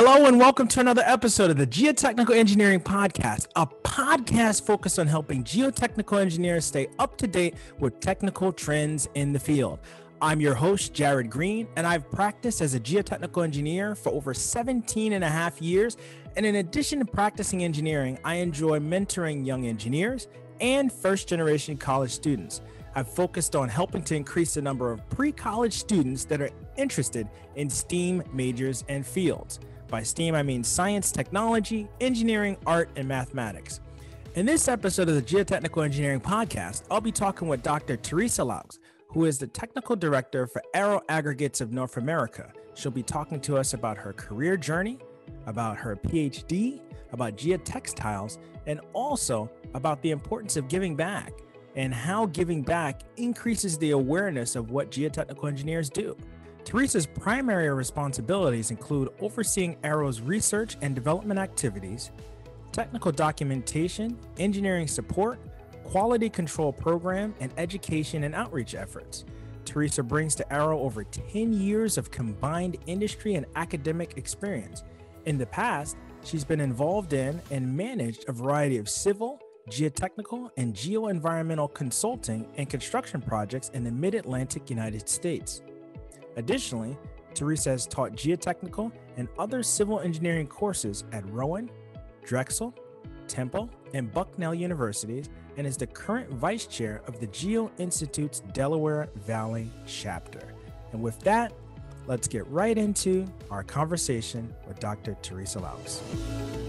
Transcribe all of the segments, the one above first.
Hello and welcome to another episode of the Geotechnical Engineering Podcast, a podcast focused on helping geotechnical engineers stay up to date with technical trends in the field. I'm your host, Jared Green, and I've practiced as a geotechnical engineer for over 17 and a half years. And in addition to practicing engineering, I enjoy mentoring young engineers and first-generation college students. I've focused on helping to increase the number of pre-college students that are interested in STEAM majors and fields. By STEAM, I mean science, technology, engineering, art, and mathematics. In this episode of the Geotechnical Engineering Podcast, I'll be talking with Dr. Teresa Loux, who is the Technical Director for Aero Aggregates of North America. She'll be talking to us about her career journey, about her PhD, about geotextiles, and also about the importance of giving back and how giving back increases the awareness of what geotechnical engineers do. Teresa's primary responsibilities include overseeing Aero's research and development activities, technical documentation, engineering support, quality control program, and education and outreach efforts. Teresa brings to Aero over 10 years of combined industry and academic experience. In the past, she's been involved in and managed a variety of civil, geotechnical, and geoenvironmental consulting and construction projects in the mid-Atlantic United States. Additionally, Teresa has taught geotechnical and other civil engineering courses at Rowan, Drexel, Temple, and Bucknell universities, and is the current vice chair of the Geo Institute's Delaware Valley chapter. And with that, let's get right into our conversation with Dr. Teresa Loux.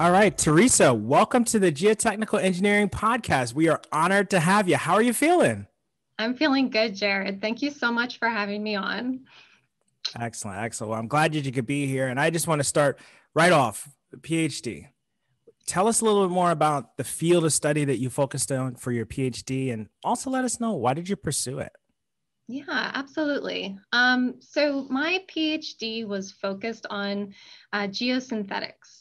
All right, Teresa, welcome to the Geotechnical Engineering Podcast. We are honored to have you. How are you feeling? I'm feeling good, Jared. Thank you so much for having me on. Excellent, excellent. Well, I'm glad that you could be here. And I just want to start right off, PhD. Tell us a little bit more about the field of study that you focused on for your PhD, and also let us know, why did you pursue it? Yeah, absolutely. So my PhD was focused on geosynthetics.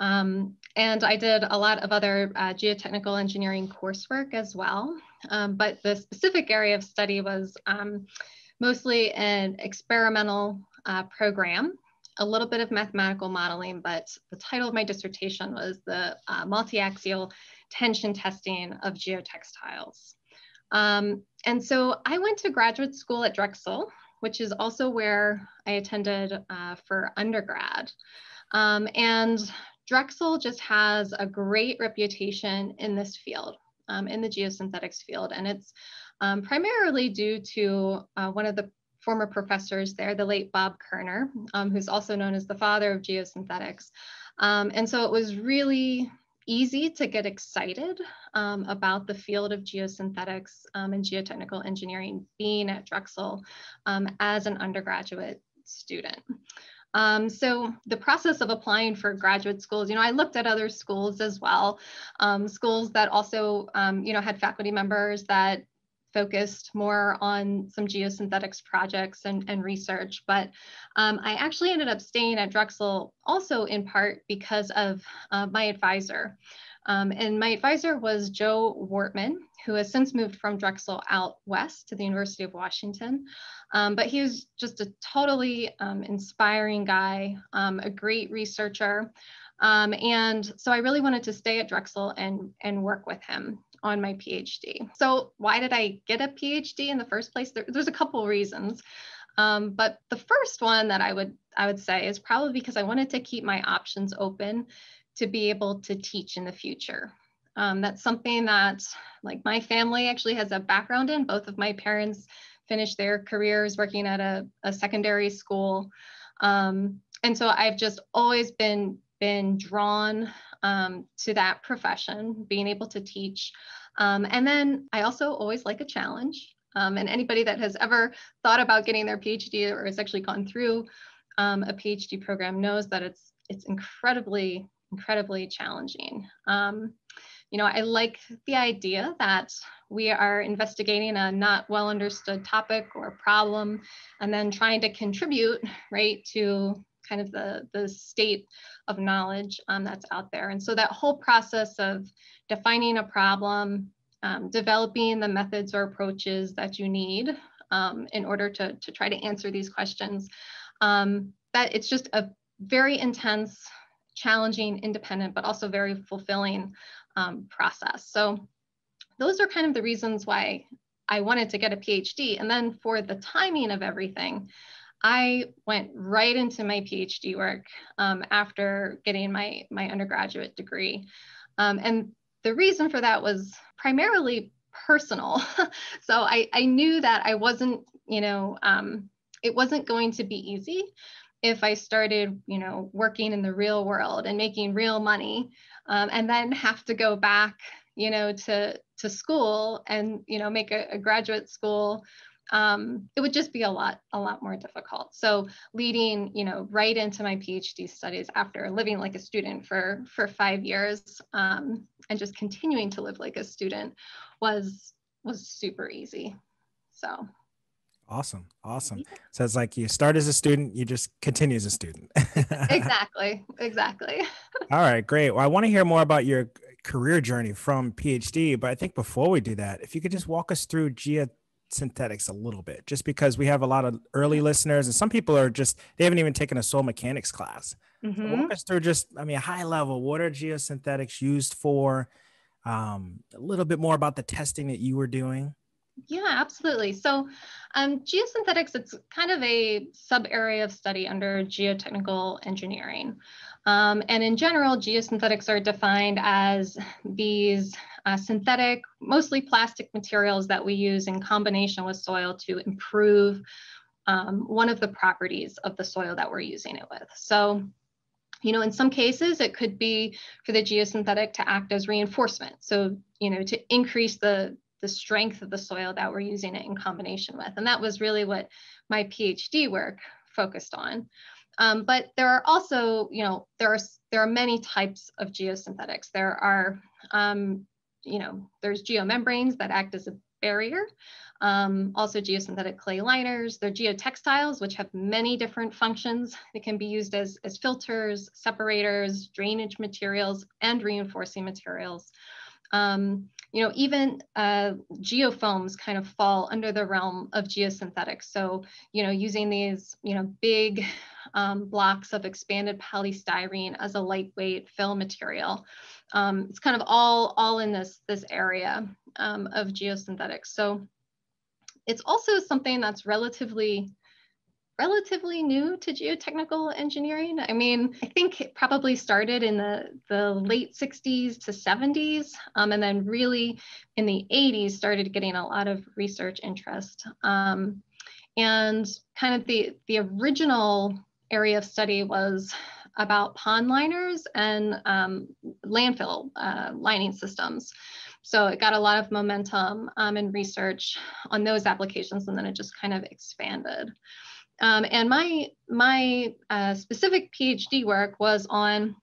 And I did a lot of other geotechnical engineering coursework as well, but the specific area of study was mostly an experimental program, a little bit of mathematical modeling, but the title of my dissertation was the multi-axial tension testing of geotextiles. And so I went to graduate school at Drexel, which is also where I attended for undergrad. And Drexel just has a great reputation in this field, in the geosynthetics field. And it's primarily due to one of the former professors there, the late Bob Kerner, who's also known as the father of geosynthetics. And so it was really easy to get excited about the field of geosynthetics and geotechnical engineering being at Drexel as an undergraduate student. So the process of applying for graduate schools, I looked at other schools as well, schools that also, had faculty members that focused more on some geosynthetics projects and research. But I actually ended up staying at Drexel also in part because of my advisor. And my advisor was Joe Wartman, who has since moved from Drexel out west to the University of Washington. But he was just a totally inspiring guy, a great researcher. And so I really wanted to stay at Drexel and work with him on my PhD. So why did I get a PhD in the first place? There's a couple reasons. But the first one that I would say is probably because I wanted to keep my options open to be able to teach in the future. That's something that, like, my family actually has a background in. Both of my parents finished their careers working at a secondary school. And so I've just always been drawn to that profession, being able to teach. And then I also always like a challenge. And anybody that has ever thought about getting their PhD or has actually gone through a PhD program knows that it's incredibly challenging. I like the idea that we are investigating a not well understood topic or problem and then trying to contribute, right, to kind of the state of knowledge that's out there. And so that whole process of defining a problem, developing the methods or approaches that you need in order to try to answer these questions, that it's just a very intense, challenging, independent, but also very fulfilling process. So those are kind of the reasons why I wanted to get a PhD. And then for the timing of everything, I went right into my PhD work after getting my undergraduate degree. And the reason for that was primarily personal. So I knew that I wasn't, you know, it wasn't going to be easy if I started, you know, working in the real world and making real money and then have to go back, you know, to school and, you know, make a graduate school, it would just be a lot more difficult. So leading, you know, right into my PhD studies after living like a student for 5 years and just continuing to live like a student was super easy. So. Awesome. Awesome. So it's like you start as a student, you just continue as a student. Exactly. Exactly. All right. Great. Well, I want to hear more about your career journey from PhD, but I think before we do that, if you could just walk us through geosynthetics a little bit, just because we have a lot of early listeners and some people are just, they haven't even taken a soil mechanics class. So walk us through just, I mean, high level, what are geosynthetics used for? A little bit more about the testing that you were doing. Yeah, absolutely. So geosynthetics, it's kind of a sub area of study under geotechnical engineering. And in general, geosynthetics are defined as these synthetic, mostly plastic materials that we use in combination with soil to improve one of the properties of the soil that we're using it with. So, you know, in some cases, it could be for the geosynthetic to act as reinforcement. So, you know, to increase the strength of the soil that we're using it in combination with. And that was really what my PhD work focused on. But there are also, you know, there are many types of geosynthetics. There are, you know, there's geomembranes that act as a barrier, also geosynthetic clay liners. There are geotextiles, which have many different functions. They can be used as filters, separators, drainage materials, and reinforcing materials. You know, even geofoams kind of fall under the realm of geosynthetics. So, you know, using these, you know, big blocks of expanded polystyrene as a lightweight fill material. It's kind of all in this area of geosynthetics. So it's also something that's relatively new to geotechnical engineering. I mean, I think it probably started in the late 60s to 70s, and then really in the 80s started getting a lot of research interest. And kind of the original area of study was about pond liners and landfill lining systems. So it got a lot of momentum and research on those applications, and then it just kind of expanded. And my specific PhD work was on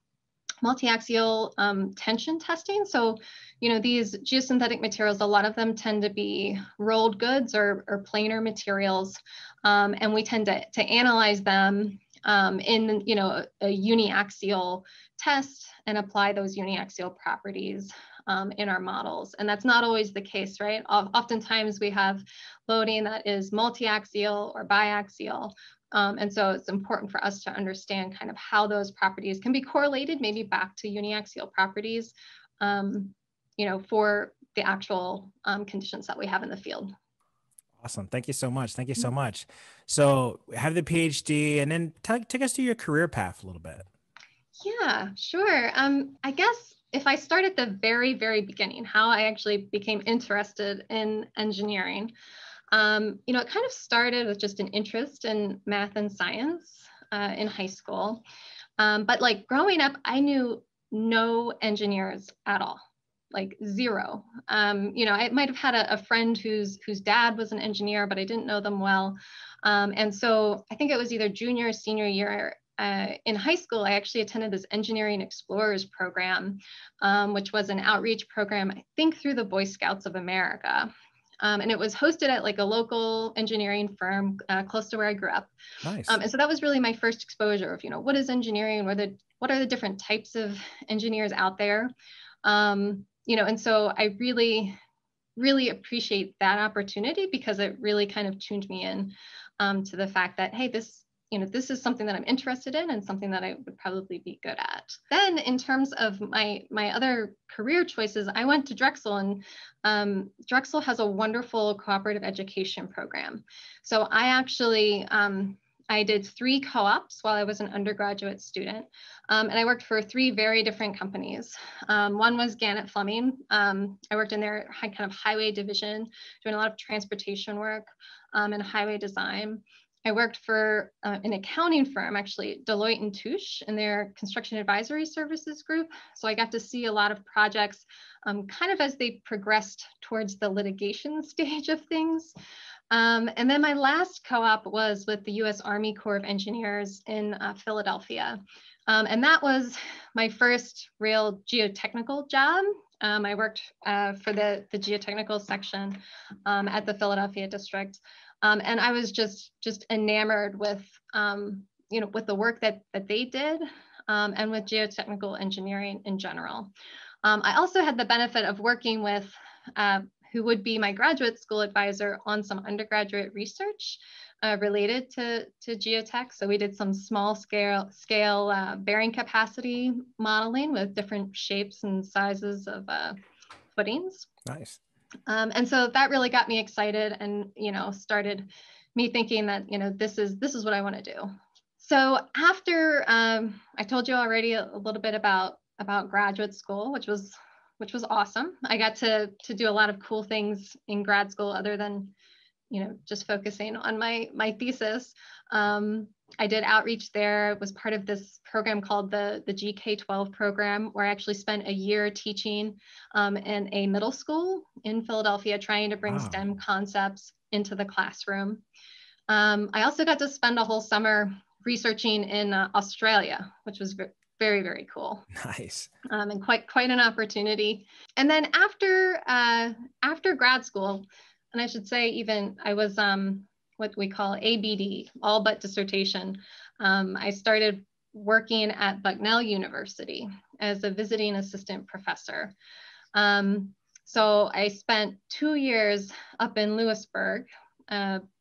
multi-axial tension testing. So, you know, these geosynthetic materials, a lot of them tend to be rolled goods or planar materials, and we tend to analyze them in, you know, a uniaxial test and apply those uniaxial properties in our models. And that's not always the case, right? Oftentimes we have loading that is multi-axial or biaxial. And so it's important for us to understand kind of how those properties can be correlated maybe back to uniaxial properties, you know, for the actual conditions that we have in the field. Awesome. Thank you so much. Thank you so much. So have the PhD and then take us through your career path a little bit. Yeah, sure. I guess if I start at the very, very beginning, how I actually became interested in engineering, you know, it kind of started with just an interest in math and science in high school. But like growing up, I knew no engineers at all, like zero. You know, I might have had a friend whose dad was an engineer, but I didn't know them well. And so I think it was either junior or senior year in high school, I actually attended this Engineering Explorers program, which was an outreach program, I think, through the Boy Scouts of America. And it was hosted at like a local engineering firm close to where I grew up. Nice. And so that was really my first exposure of, you know, what is engineering? What are the different types of engineers out there? You know, and so I really appreciate that opportunity because it really kind of tuned me in to the fact that, hey, this, you know, this is something that I'm interested in and something that I would probably be good at. Then in terms of my other career choices, I went to Drexel, and Drexel has a wonderful cooperative education program. So I actually, I did 3 co-ops while I was an undergraduate student, and I worked for 3 very different companies. One was Gannett Fleming. I worked in their kind of highway division, doing a lot of transportation work and highway design. I worked for an accounting firm, actually, Deloitte & Touche, in their construction advisory services group. So I got to see a lot of projects kind of as they progressed towards the litigation stage of things. And then my last co-op was with the US Army Corps of Engineers in Philadelphia. And that was my first real geotechnical job. I worked for the geotechnical section at the Philadelphia district. And I was just enamored with, you know, with the work that they did and with geotechnical engineering in general. I also had the benefit of working with who would be my graduate school advisor on some undergraduate research related to geotech. So we did some small scale bearing capacity modeling with different shapes and sizes of footings. Nice. And so that really got me excited and, you know, started me thinking that, you know, this is what I want to do. So after, I told you already a little bit about graduate school, which was awesome. I got to do a lot of cool things in grad school other than, you know, just focusing on my thesis. I did outreach there. It was part of this program called the GK 12 program, where I actually spent a year teaching in a middle school in Philadelphia, trying to bring STEM concepts into the classroom. I also got to spend a whole summer researching in Australia, which was very, very cool. Nice. And quite an opportunity. And then after grad school, and I should say even I was what we call ABD, all but dissertation. I started working at Bucknell University as a visiting assistant professor. So I spent 2 years up in Lewisburg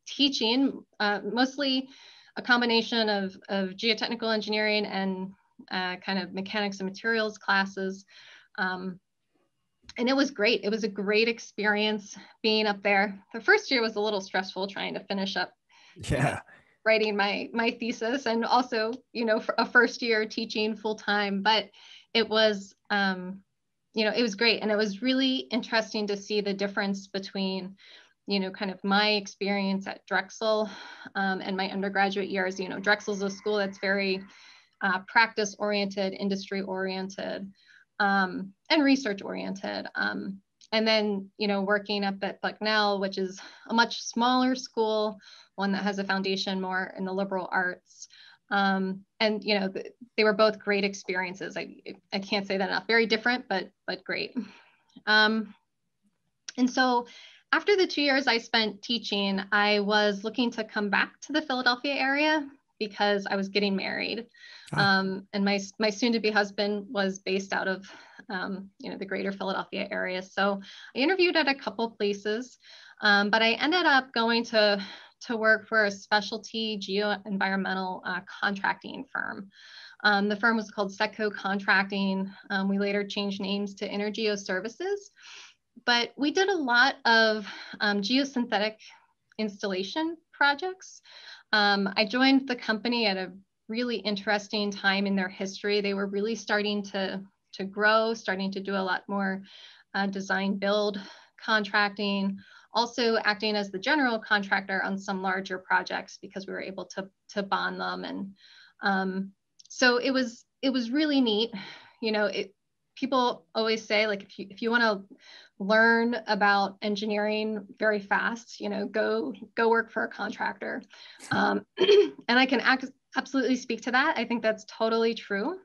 teaching, mostly a combination of geotechnical engineering and kind of mechanics and materials classes. And it was great. It was a great experience being up there. The first year was a little stressful trying to finish up writing my thesis, and also, you know, for a first year teaching full time, but it was, you know, it was great. And it was really interesting to see the difference between, you know, kind of my experience at Drexel and my undergraduate years. You know, Drexel's a school that's very practice oriented, industry oriented, and research oriented. And then, you know, working up at Bucknell, which is a much smaller school, one that has a foundation more in the liberal arts. And, you know, they were both great experiences. I can't say that enough. Very different, but great. And so after the 2 years I spent teaching, I was looking to come back to the Philadelphia area because I was getting married. And my soon-to-be husband was based out of, you know, the greater Philadelphia area. So I interviewed at a couple places, but I ended up going to work for a specialty geo-environmental contracting firm. The firm was called Setco Contracting. We later changed names to Energeo Services, but we did a lot of geosynthetic installation projects. I joined the company at a really interesting time in their history. They were really starting to grow, starting to do a lot more design build contracting, also acting as the general contractor on some larger projects because we were able to bond them. And so it was really neat. You know, people always say, like, if you want to learn about engineering very fast, you know, go work for a contractor. And I can absolutely speak to that. I think that's totally true.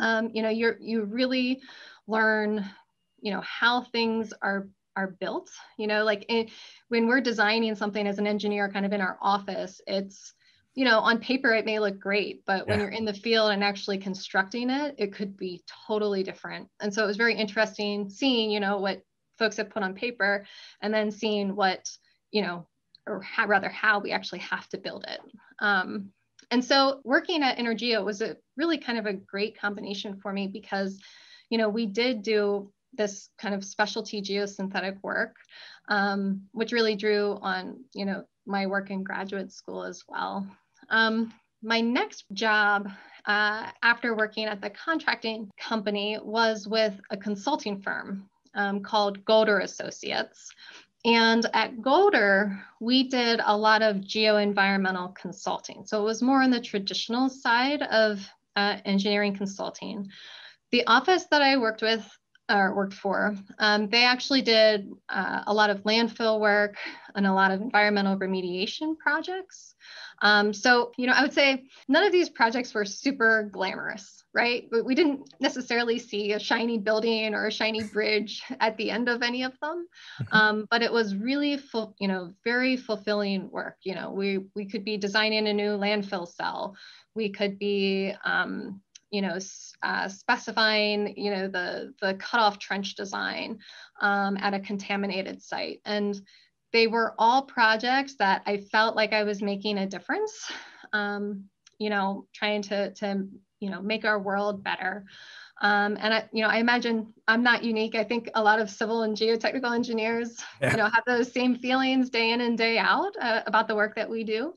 You know, you really learn, you know, how things are are built. You know, like when we're designing something as an engineer kind of in our office, it's, you know, on paper, it may look great, but when you're in the field and actually constructing it, it could be totally different. And so it was very interesting seeing, you know, what folks have put on paper and then seeing what, you know, how we actually have to build it. And so working at Energeo was a really kind of a great combination for me because, you know, we did do this kind of specialty geosynthetic work, which really drew on, you know, my work in graduate school as well. My next job after working at the contracting company was with a consulting firm called Golder Associates. And at Golder, we did a lot of geoenvironmental consulting. So it was more on the traditional side of engineering consulting. The office that I worked with worked for, they actually did a lot of landfill work and a lot of environmental remediation projects. So, you know, I would say none of these projects were super glamorous, right? But we didn't necessarily see a shiny building or a shiny bridge at the end of any of them. But it was really, you know, very fulfilling work. You know, we could be designing a new landfill cell. We could be, you know, specifying, you know, the cutoff trench design at a contaminated site. And they were all projects that I felt like I was making a difference, you know, trying to, you know, make our world better. And I, you know, I imagine I'm not unique. I think a lot of civil and geotechnical engineers, you know, have those same feelings day in and day out about the work that we do.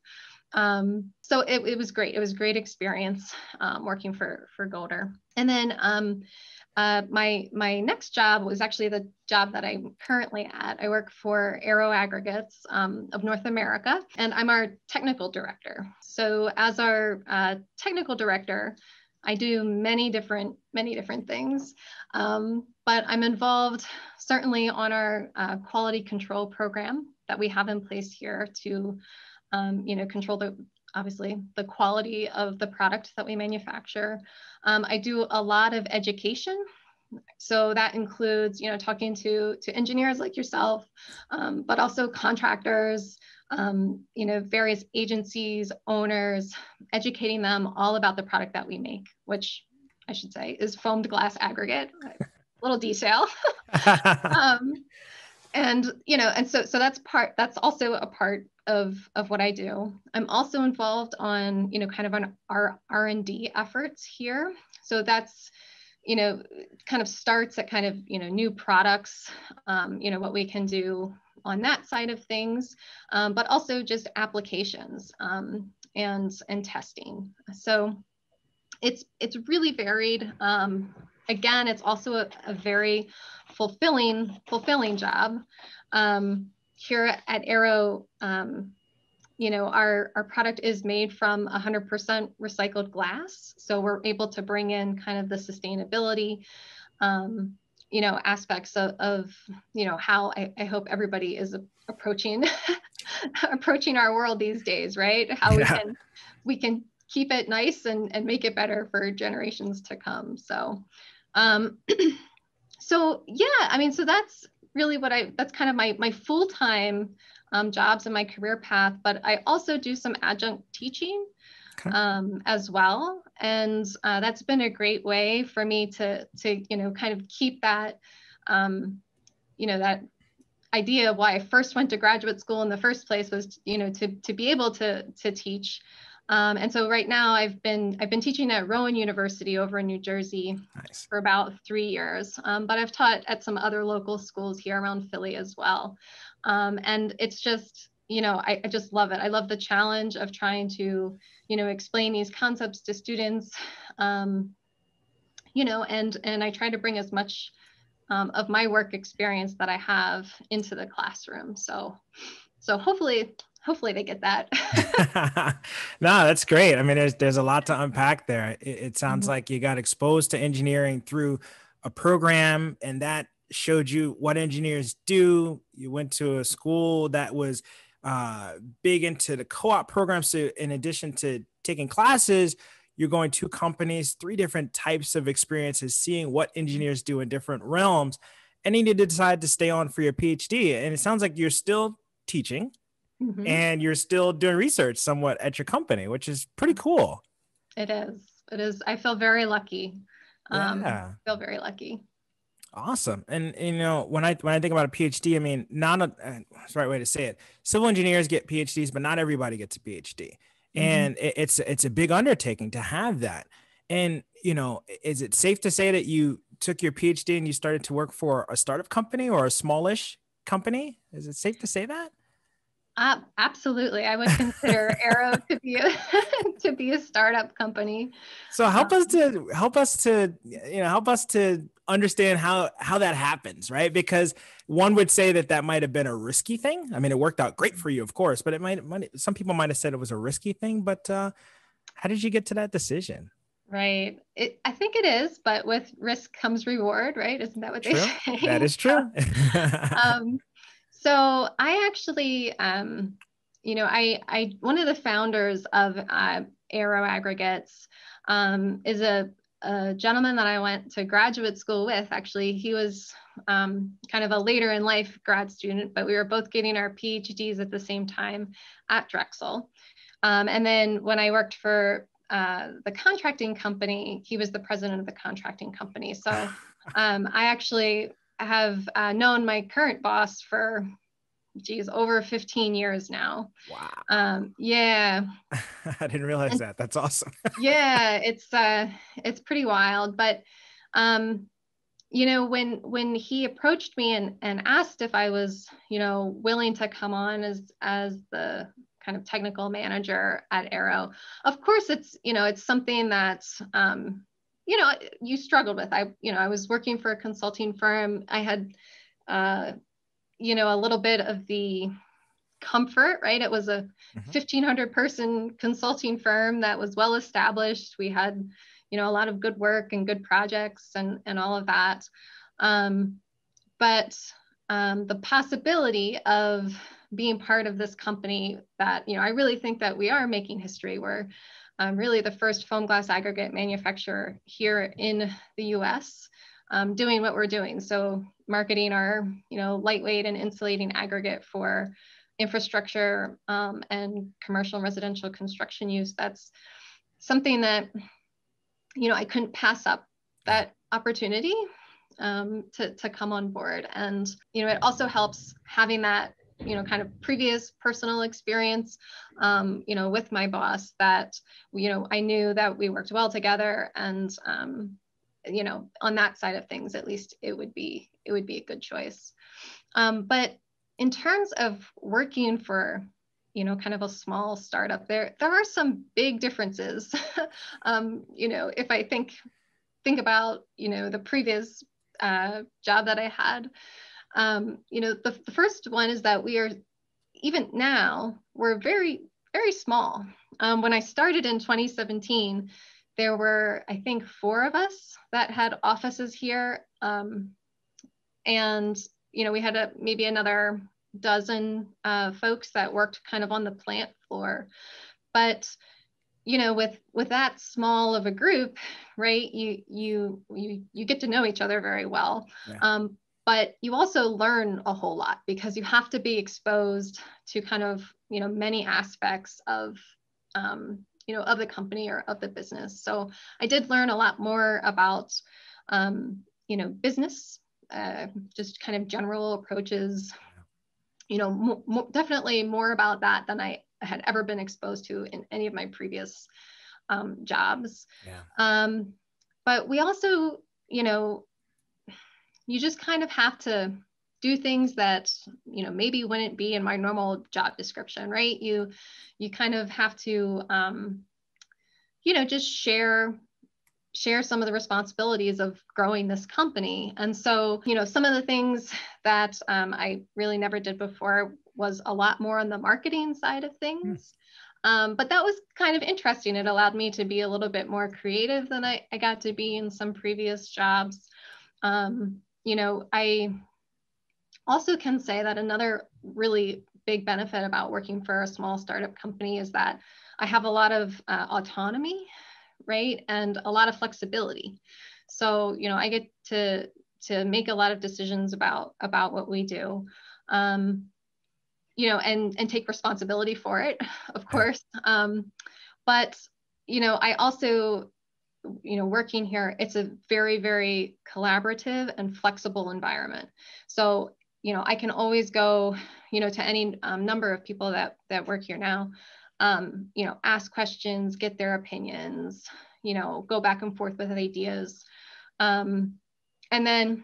So it was great. It was a great experience working for Golder. And then my next job was actually the job that I'm currently at. I work for Aero Aggregates of North America, and I'm our technical director. So as our technical director, I do many different things, but I'm involved certainly on our quality control program that we have in place here to you know, control the, obviously, the quality of the product that we manufacture. I do a lot of education. So that includes, you know, talking to engineers like yourself, but also contractors, you know, various agencies, owners, educating them all about the product that we make, which I should say is foamed glass aggregate, little detail. And, you know, and so that's also a part of what I do. I'm also involved on, you know, kind of on our R&D efforts here. So that's, you know, kind of starts at kind of, you know, new products, you know, what we can do on that side of things, but also just applications and testing. So it's really varied. Again, it's also a very fulfilling job. Here at Aero, you know, our product is made from 100% recycled glass. So we're able to bring in kind of the sustainability, you know, aspects of you know, how I hope everybody is approaching our world these days, right? How we can keep it nice and make it better for generations to come. So, so yeah, I mean, so that's really what that's kind of my full-time jobs and my career path, but I also do some adjunct teaching as well. And that's been a great way for me to, you know, kind of keep that, you know, that idea of why I first went to graduate school in the first place was, you know, to be able to teach. And so right now I've been teaching at Rowan University over in New Jersey for about 3 years, but I've taught at some other local schools here around Philly as well. And it's just, you know, I just love it. I love the challenge of trying to, you know, explain these concepts to students, you know, and I try to bring as much of my work experience that I have into the classroom. So hopefully they get that. No, that's great. I mean, there's a lot to unpack there. It sounds like you got exposed to engineering through a program, and that showed you what engineers do. You went to a school that was big into the co-op program. So in addition to taking classes, you're going to companies, 3 different types of experiences, seeing what engineers do in different realms. and you need to decide to stay on for your PhD. And it sounds like you're still teaching mm-hmm. and you're still doing research somewhat at your company, which is pretty cool. It is. It is. I feel very lucky. I feel very lucky. Awesome. And, you know, when I think about a PhD, I mean, that's the right way to say it. Civil engineers get PhDs, but not everybody gets a PhD. Mm-hmm. And it's a big undertaking to have that. And, you know, is it safe to say that you took your PhD and you started to work for a startup company or a smallish company? Is it safe to say that? Absolutely. I would consider Aero to be a startup company. So help us to understand how that happens, right? Because one would say that might've been a risky thing. I mean, it worked out great for you, of course, but some people might've said it was a risky thing, but how did you get to that decision? Right. I think it is, but with risk comes reward, right? Isn't that what they say? That is true. So I actually, I one of the founders of Aero Aggregates is a gentleman that I went to graduate school with. Actually, he was kind of a later in life grad student, but we were both getting our PhDs at the same time at Drexel. And then when I worked for the contracting company, he was the president of the contracting company. So I actually have known my current boss for, over 15 years now. Wow. Yeah. I didn't realize that. That's awesome. Yeah. It's pretty wild, but, you know, when he approached me and asked if I was, you know, willing to come on as the kind of technical manager at Aero, of course it's something that, you struggled with. I was working for a consulting firm. I had, a little bit of the comfort, right? It was a 1,500 person consulting firm that was well established. We had, a lot of good work and good projects and all of that. But the possibility of being part of this company that, I really think that we are making history. We're really the first foam glass aggregate manufacturer here in the US doing what we're doing. So marketing our, lightweight and insulating aggregate for infrastructure and commercial and residential construction use. That's something that, I couldn't pass up that opportunity to come on board. And, it also helps having that, kind of previous personal experience, with my boss that, I knew that we worked well together and, on that side of things, at least it would be a good choice. But in terms of working for, kind of a small startup, there are some big differences. If I think about, the previous job that I had, the first one is that we are, even now, we're very, very small. When I started in 2017, there were, I think, 4 of us that had offices here. We had maybe another dozen folks that worked kind of on the plant floor. But, with that small of a group, right, you get to know each other very well. Yeah. But you also learn a whole lot because you have to be exposed to kind of, many aspects of, of the company or of the business. So I did learn a lot more about, business, just kind of general approaches, definitely more about that than I had ever been exposed to in any of my previous jobs. Yeah. But we also, you just kind of have to do things that, maybe wouldn't be in my normal job description, right? You kind of have to, just share some of the responsibilities of growing this company. And so, some of the things that I really never did before was a lot more on the marketing side of things. But that was kind of interesting. It allowed me to be a little bit more creative than I got to be in some previous jobs. I also can say that another really big benefit about working for a small startup company is that I have a lot of autonomy, right? And a lot of flexibility. So, I get to to make a lot of decisions about what we do, you know, and take responsibility for it, of course. But, you know, I also, you know, working here, it's a very, very collaborative and flexible environment. So, you know, I can always go, you know, to any number of people that work here now, you know, ask questions, get their opinions, you know, go back and forth with ideas. And then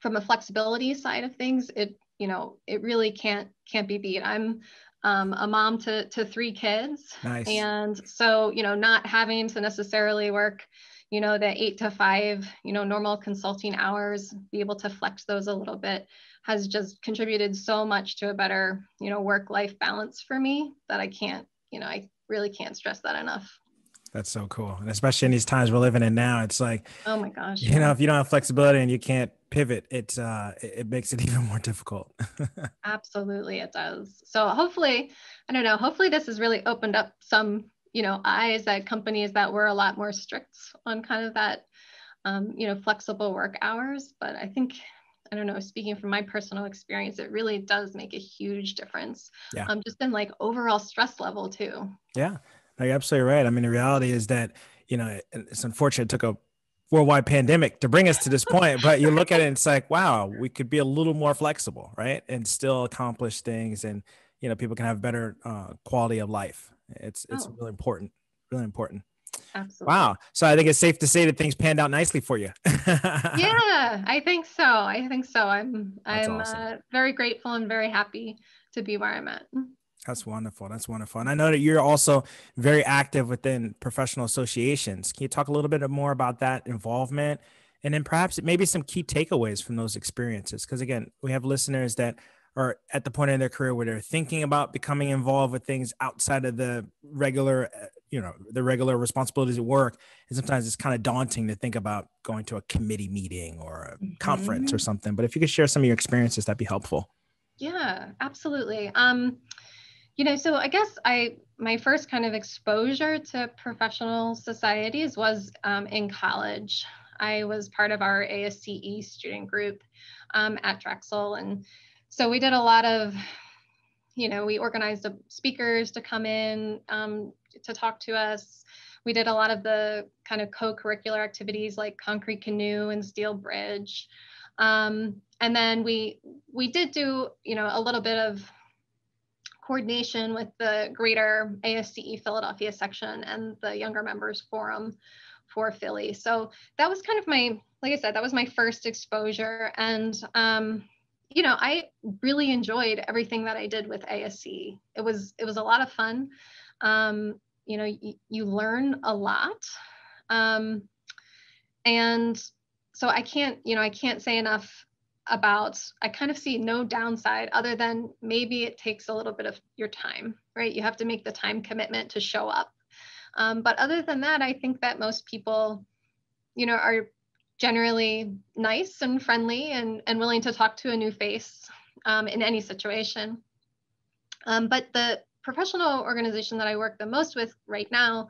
from a flexibility side of things, it, you know, it really can't be beat. I'm a mom to 3 kids. Nice. And so, you know, not having to necessarily work, you know, the 8 to 5, you know, normal consulting hours, be able to flex those a little bit has just contributed so much to a better, you know, work-life balance for me that I can't, you know, I really can't stress that enough. That's so cool. And especially in these times we're living in now, it's like, oh my gosh, you know, if you don't have flexibility and you can't pivot, it makes it even more difficult. Absolutely, it does. So hopefully, I don't know, hopefully this has really opened up some, you know, eyes at companies that were a lot more strict on kind of that, you know, flexible work hours. But I think, I don't know, speaking from my personal experience, it really does make a huge difference. Yeah. Just in like overall stress level too. Yeah. You're absolutely right. I mean, the reality is that, you know, it's unfortunate it took a worldwide pandemic to bring us to this point, but you look at it and it's like, wow, we could be a little more flexible, right? And still accomplish things, and, you know, people can have better quality of life. It's really important, really important. Absolutely. Wow. So I think it's safe to say that things panned out nicely for you. Yeah, I think so. I think so. I'm awesome. Very grateful and very happy to be where I'm at. That's wonderful. That's wonderful. And I know that you're also very active within professional associations. Can you talk a little bit more about that involvement? And then perhaps maybe some key takeaways from those experiences. Because again, we have listeners that are at the point in their career where they're thinking about becoming involved with things outside of the regular, you know, the regular responsibilities at work. And sometimes it's kind of daunting to think about going to a committee meeting or a conference or something. But if you could share some of your experiences, that'd be helpful. Yeah, absolutely. You know, so I guess my first kind of exposure to professional societies was in college. I was part of our ASCE student group at Drexel. And so we did a lot of, you know, we organized speakers to come in to talk to us. We did a lot of the kind of co-curricular activities like concrete canoe and steel bridge. And then we did do, you know, a little bit of coordination with the greater ASCE Philadelphia section and the Younger Members Forum for Philly. So that was kind of my, like I said, that was my first exposure. And, you know, I really enjoyed everything that I did with ASCE. It was a lot of fun. You know, you learn a lot. And so I can't say enough about, I kind of see no downside other than maybe it takes a little bit of your time, right? You have to make the time commitment to show up. But other than that, I think that most people, you know, are generally nice and friendly and willing to talk to a new face in any situation. But the professional organization that I work the most with right now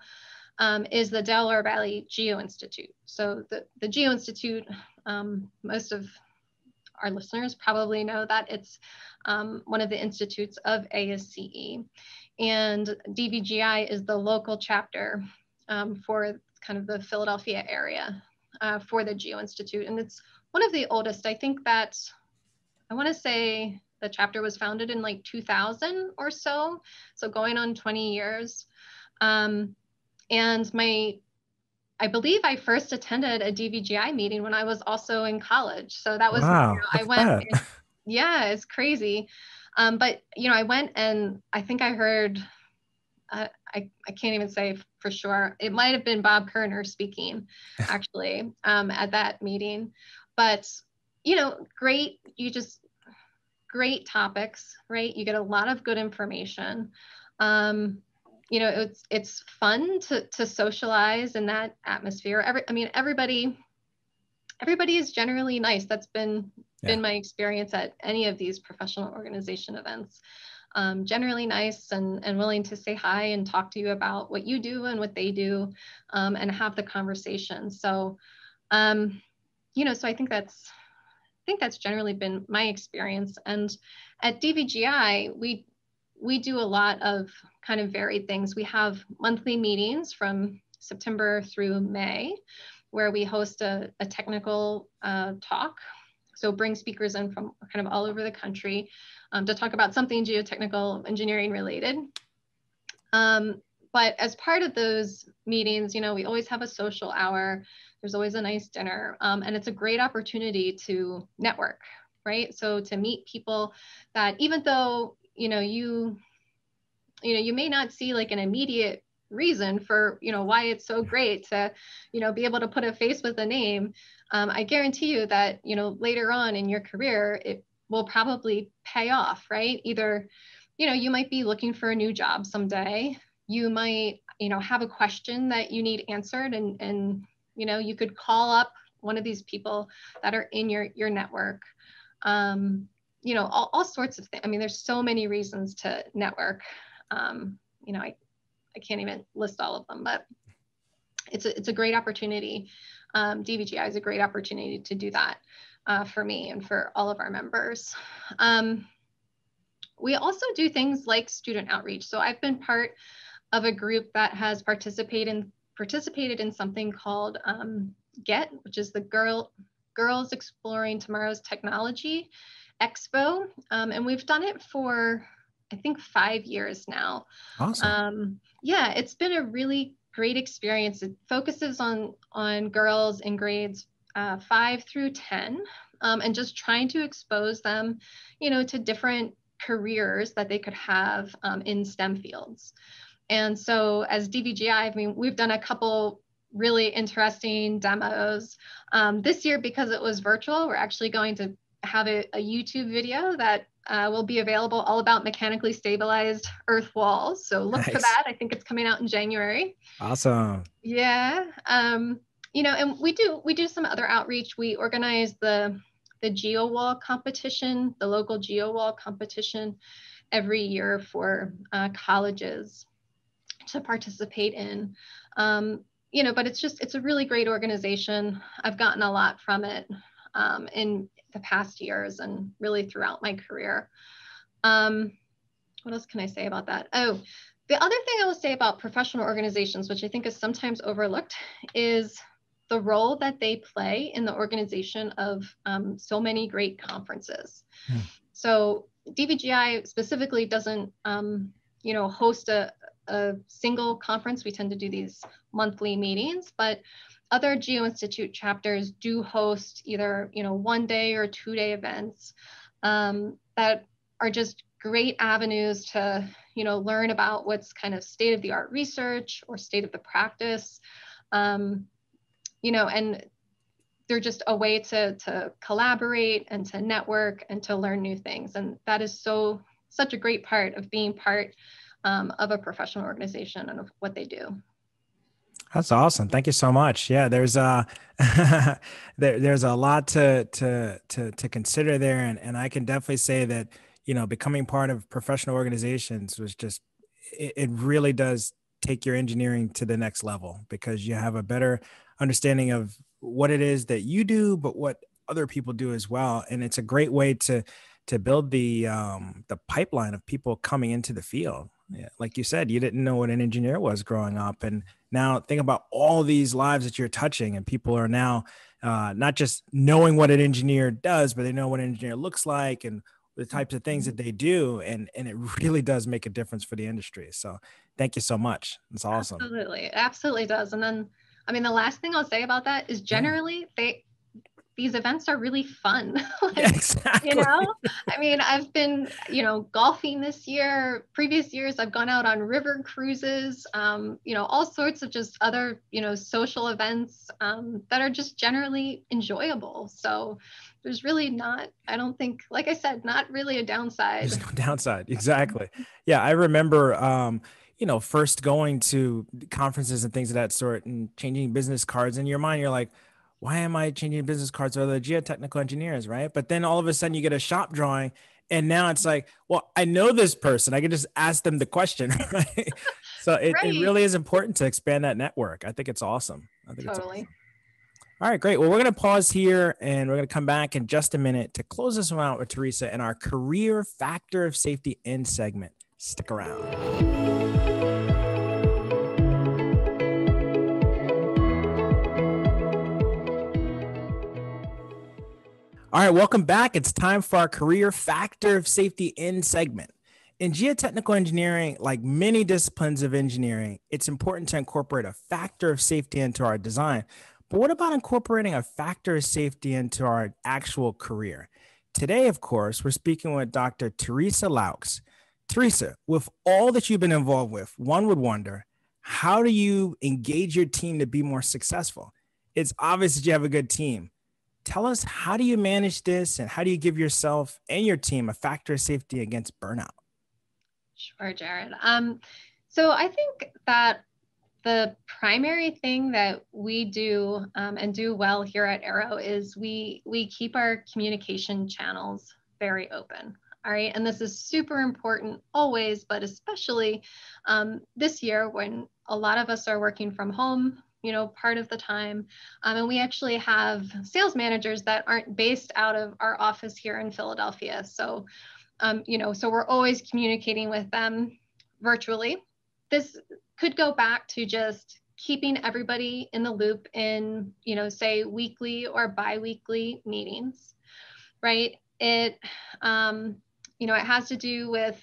is the Delaware Valley Geo Institute. So the Geo Institute, most of our listeners probably know that it's one of the institutes of ASCE, and DVGI is the local chapter for kind of the Philadelphia area for the Geo Institute. And it's one of the oldest. I think that, I want to say the chapter was founded in like 2000 or so. So going on 20 years. And I believe I first attended a DVGI meeting when I was also in college. So that was, wow, you know, I went, and, yeah, it's crazy. But, you know, I went and I think I heard, I can't even say for sure. It might've been Bob Kerner speaking actually at that meeting, but, you know, great topics, right? You get a lot of good information. You know, it's fun to socialize in that atmosphere. Everybody is generally nice. That's been my experience at any of these professional organization events. Generally nice and willing to say hi and talk to you about what you do and what they do, and have the conversation. So, you know, so I think that's generally been my experience. And at DVGI, we do a lot of kind of varied things. We have monthly meetings from September through May, where we host a technical talk. So bring speakers in from kind of all over the country to talk about something geotechnical engineering related. But as part of those meetings, you know, we always have a social hour. There's always a nice dinner, and it's a great opportunity to network, right? So to meet people that, even though, you know, you may not see like an immediate reason for, you know, why it's so great to, you know, be able to put a face with a name. I guarantee you that, you know, later on in your career, it will probably pay off, right? Either, you know, you might be looking for a new job someday. You might, you know, have a question that you need answered, and you know, you could call up one of these people that are in your network. You know, all sorts of things. I mean, there's so many reasons to network. You know, I can't even list all of them, but it's a great opportunity. DVGI is a great opportunity to do that for me and for all of our members. We also do things like student outreach. So I've been part of a group that has participated in something called GET, which is the Girls Exploring Tomorrow's Technology Expo. And we've done it for, I think, 5 years now. Awesome. Yeah, it's been a really great experience. It focuses on girls in grades 5 through 10, and just trying to expose them, you know, to different careers that they could have in STEM fields. And so as DVGI, I mean, we've done a couple really interesting demos. This year, because it was virtual, we're actually going to have a YouTube video that will be available all about mechanically stabilized earth walls. So look for that. I think it's coming out in January. Awesome. Yeah. You know, and we do some other outreach. We organize the Geo Wall competition, the local Geo Wall competition every year for colleges to participate in. You know, but it's a really great organization. I've gotten a lot from it in the past years and really throughout my career. What else can I say about that? Oh, the other thing I will say about professional organizations, which I think is sometimes overlooked, is the role that they play in the organization of so many great conferences. Hmm. So DVGI specifically doesn't, you know, host a single conference. We tend to do these monthly meetings, but other Geo Institute chapters do host either, you know, 1-day or 2-day events that are just great avenues to, you know, learn about what's kind of state of the art research or state of the practice, you know, and they're just a way to collaborate and to network and to learn new things. And that is such a great part of being part of a professional organization and of what they do. That's awesome. Thank you so much. Yeah, there's there's a lot to consider there, and I can definitely say that, you know, becoming part of professional organizations was just, it really does take your engineering to the next level, because you have a better understanding of what it is that you do, but what other people do as well, and it's a great way to build the pipeline of people coming into the field. Yeah, like you said, you didn't know what an engineer was growing up. And now think about all these lives that you're touching, and people are now not just knowing what an engineer does, but they know what an engineer looks like and the types of things that they do. And it really does make a difference for the industry. So thank you so much. It's awesome. Absolutely. It absolutely does. And then, I mean, the last thing I'll say about that is generally these events are really fun. Like, yeah, exactly. You know, I mean, I've been, you know, golfing this year. Previous years, I've gone out on river cruises, you know, all sorts of just other, you know, social events that are just generally enjoyable. So there's really not, I don't think, like I said, not really a downside. There's no downside. Exactly. Yeah. I remember, you know, first going to conferences and things of that sort and changing business cards. In your mind, you're like, why am I changing business cards with other geotechnical engineers, right? But then all of a sudden you get a shop drawing, and now it's like, well, I know this person. I can just ask them the question, right? So it really is important to expand that network. I think it's awesome. I think totally. It's awesome. All right, great. Well, we're going to pause here and we're going to come back in just a minute to close this one out with Teresa and our career factor of safety end segment. Stick around. All right, welcome back. It's time for our career factor of safety end segment. In geotechnical engineering, like many disciplines of engineering, it's important to incorporate a factor of safety into our design. But what about incorporating a factor of safety into our actual career? Today, of course, we're speaking with Dr. Teresa Loux. Teresa, with all that you've been involved with, one would wonder, how do you engage your team to be more successful? It's obvious that you have a good team. Tell us, how do you manage this and how do you give yourself and your team a factor of safety against burnout? Sure, Jared. So I think that the primary thing that we do and do well here at Aero is we keep our communication channels very open. All right, and this is super important always, but especially this year when a lot of us are working from home, you know, part of the time. And we actually have sales managers that aren't based out of our office here in Philadelphia. So, you know, so we're always communicating with them virtually. This could go back to just keeping everybody in the loop in, you know, say weekly or bi-weekly meetings, right? It, you know, it has to do with,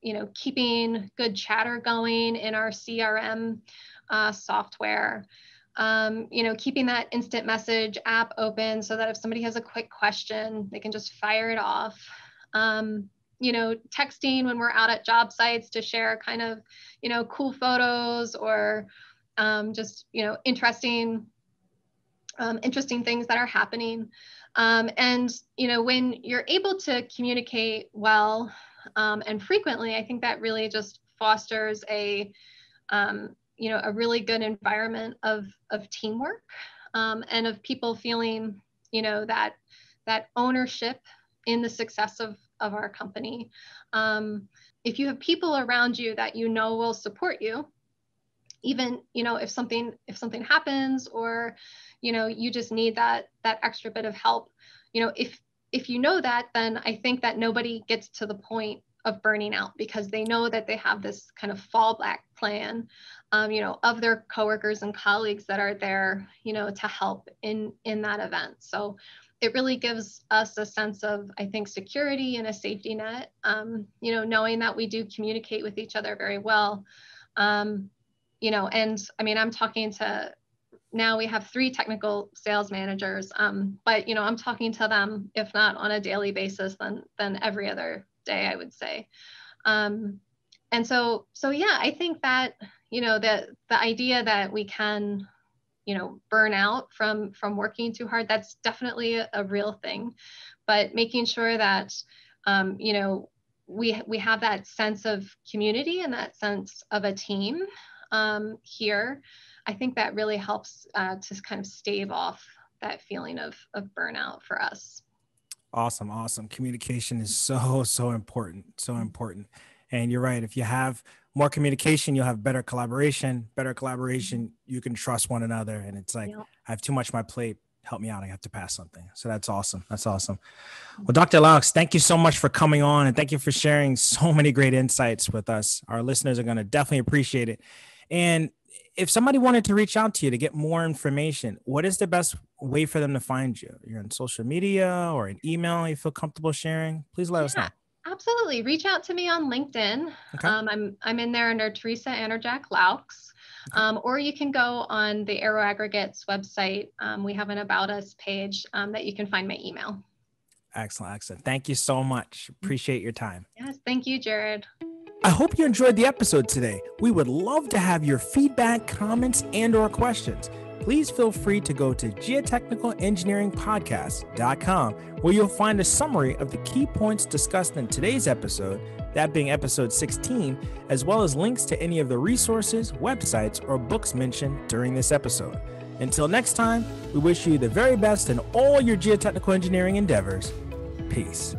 you know, keeping good chatter going in our CRM software, you know, keeping that instant message app open so that if somebody has a quick question, they can just fire it off. You know, texting when we're out at job sites to share kind of, you know, cool photos or just, you know, interesting things that are happening. And, you know, when you're able to communicate well and frequently, I think that really just fosters a, you know, a really good environment of teamwork and of people feeling, you know, that ownership in the success of our company. If you have people around you that you know will support you, even, you know, if something happens or, you know, you just need that extra bit of help, you know, if you know that, then I think that nobody gets to the point of burning out because they know that they have this kind of fallback plan, you know, of their coworkers and colleagues that are there, you know, to help in that event. So it really gives us a sense of, I think, security and a safety net, you know, knowing that we do communicate with each other very well, you know, and I mean, I'm talking to, now we have 3 technical sales managers, but, you know, I'm talking to them, if not on a daily basis, then every other day, I would say. And so yeah, I think that, you know, the idea that we can, you know, burn out from working too hard, that's definitely a real thing, but making sure that, you know, we have that sense of community and that sense of a team here, I think that really helps to kind of stave off that feeling of burnout for us. Awesome. Awesome. Communication is so, so important. So important. And you're right. If you have more communication, you'll have better collaboration, You can trust one another. And it's like, yep. I have too much on my plate. Help me out. I have to pass something. So that's awesome. That's awesome. Well, Dr. Loux, thank you so much for coming on and thank you for sharing so many great insights with us. Our listeners are going to definitely appreciate it. And if somebody wanted to reach out to you to get more information, what is the best way for them to find you? You're on social media or an email you feel comfortable sharing? Please let us know. Absolutely. Reach out to me on LinkedIn. Okay. I'm in there under Teresa Anerjack-Lauks. Okay. Or you can go on the Aero Aggregates website. We have an About Us page that you can find my email. Excellent. Excellent. Thank you so much. Appreciate your time. Yes. Thank you, Jared. I hope you enjoyed the episode today. We would love to have your feedback, comments, and/or questions. Please feel free to go to geotechnicalengineeringpodcast.com where you'll find a summary of the key points discussed in today's episode, that being episode 16, as well as links to any of the resources, websites, or books mentioned during this episode. Until next time, we wish you the very best in all your geotechnical engineering endeavors. Peace.